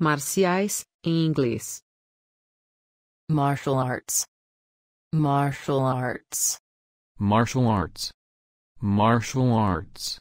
marciais, em inglês. Martial arts. Martial arts. Martial arts. Martial arts.